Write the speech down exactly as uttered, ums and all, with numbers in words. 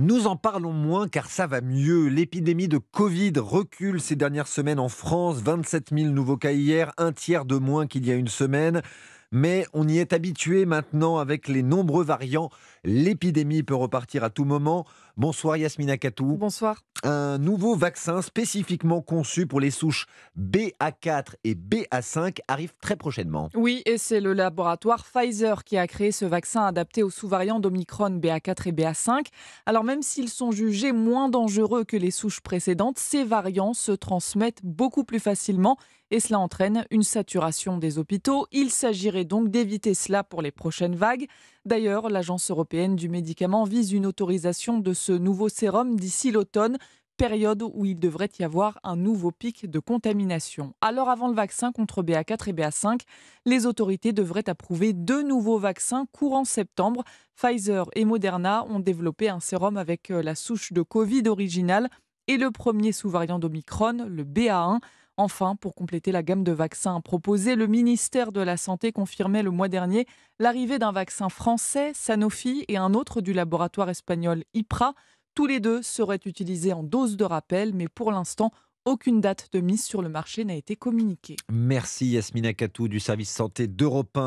Nous en parlons moins car ça va mieux. L'épidémie de Covid recule ces dernières semaines en France. vingt-sept mille nouveaux cas hier, un tiers de moins qu'il y a une semaine. Mais on y est habitué maintenant avec les nombreux variants. L'épidémie peut repartir à tout moment. Bonsoir Yasmine Akatou. Bonsoir. Un nouveau vaccin spécifiquement conçu pour les souches B A quatre et B A cinq arrive très prochainement. Oui, et c'est le laboratoire Pfizer qui a créé ce vaccin adapté aux sous-variants d'Omicron B A quatre et B A cinq. Alors même s'ils sont jugés moins dangereux que les souches précédentes, ces variants se transmettent beaucoup plus facilement et cela entraîne une saturation des hôpitaux. Il s'agirait donc d'éviter cela pour les prochaines vagues. D'ailleurs, l'Agence européenne du médicament vise une autorisation de ce nouveau sérum d'ici l'automne, période où il devrait y avoir un nouveau pic de contamination. Alors avant le vaccin contre B A quatre et B A cinq, les autorités devraient approuver deux nouveaux vaccins courant septembre. Pfizer et Moderna ont développé un sérum avec la souche de Covid originale et le premier sous-variant d'Omicron, le B A un. Enfin, pour compléter la gamme de vaccins proposés, le ministère de la Santé confirmait le mois dernier l'arrivée d'un vaccin français, Sanofi, et un autre du laboratoire espagnol I P R A. Tous les deux seraient utilisés en dose de rappel, mais pour l'instant, aucune date de mise sur le marché n'a été communiquée. Merci Yasmine Akatou du service santé d'Europe un.